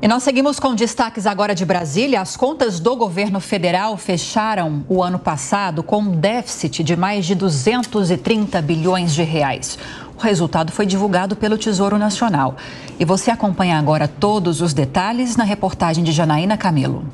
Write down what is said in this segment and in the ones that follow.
E nós seguimos com destaques agora de Brasília. As contas do governo federal fecharam o ano passado com um déficit de mais de 230 bilhões de reais. O resultado foi divulgado pelo Tesouro Nacional. E você acompanha agora todos os detalhes na reportagem de Janaína Camelo.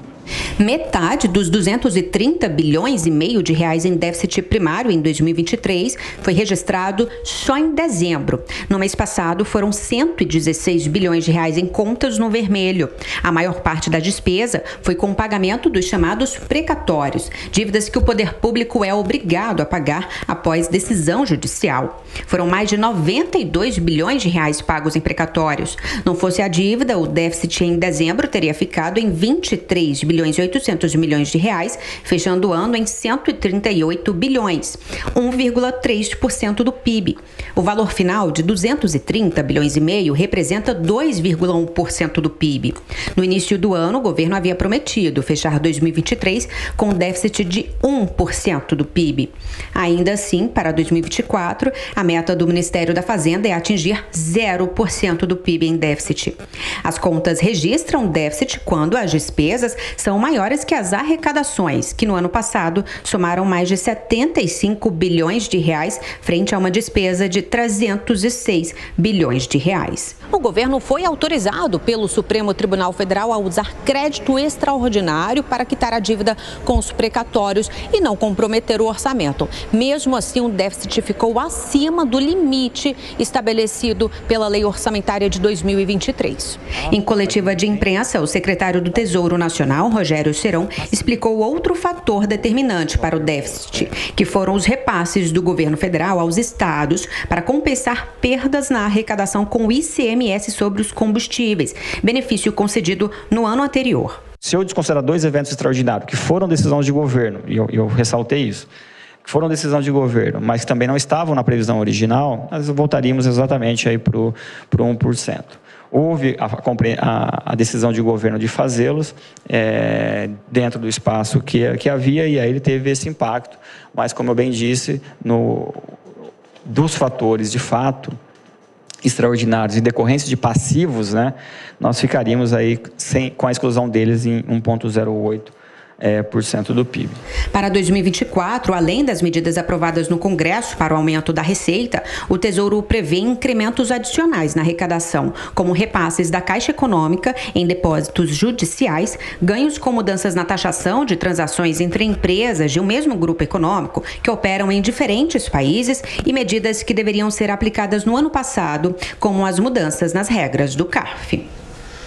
Metade dos 230 bilhões e meio de reais em déficit primário em 2023 foi registrado só em dezembro. No mês passado, foram 116 bilhões de reais em contas no vermelho. A maior parte da despesa foi com o pagamento dos chamados precatórios, dívidas que o poder público é obrigado a pagar após decisão judicial. Foram mais de 92 bilhões de reais pagos em precatórios. Não fosse a dívida, o déficit em dezembro teria ficado em 23 bilhões e 800 milhões de reais, fechando o ano em 138 bilhões, 1,3% do PIB. O valor final de 230 bilhões e meio representa 2,1% do PIB. No início do ano, o governo havia prometido fechar 2023 com um déficit de 1% do PIB. Ainda assim, para 2024, a meta do Ministério da Fazenda é atingir 0% do PIB em déficit. As contas registram déficit quando as despesas são maiores que as arrecadações, que no ano passado somaram mais de 75 bilhões de reais frente a uma despesa de 306 bilhões de reais. O governo foi autorizado pelo Supremo Tribunal Federal a usar crédito extraordinário para quitar a dívida com os precatórios e não comprometer o orçamento. Mesmo assim, o déficit ficou acima do limite estabelecido pela Lei Orçamentária de 2023. Em coletiva de imprensa, o secretário do Tesouro Nacional, Rogério Serão, explicou outro fator determinante para o déficit, que foram os repasses do governo federal aos estados para compensar perdas na arrecadação com o ICMS sobre os combustíveis, benefício concedido no ano anterior. Se eu desconsiderar dois eventos extraordinários que foram decisões de governo, e eu ressaltei isso, que foram decisão de governo, mas que também não estavam na previsão original, nós voltaríamos exatamente aí para o 1%. Houve a decisão de governo de fazê-los dentro do espaço que havia, e aí ele teve esse impacto. Mas, como eu bem disse, dos fatores de fato extraordinários e decorrência de passivos, né, nós ficaríamos aí com a exclusão deles em 1,08%. Por cento do PIB. Para 2024, além das medidas aprovadas no Congresso para o aumento da receita, o Tesouro prevê incrementos adicionais na arrecadação, como repasses da Caixa Econômica em depósitos judiciais, ganhos com mudanças na taxação de transações entre empresas de um mesmo grupo econômico que operam em diferentes países, e medidas que deveriam ser aplicadas no ano passado, como as mudanças nas regras do CARF.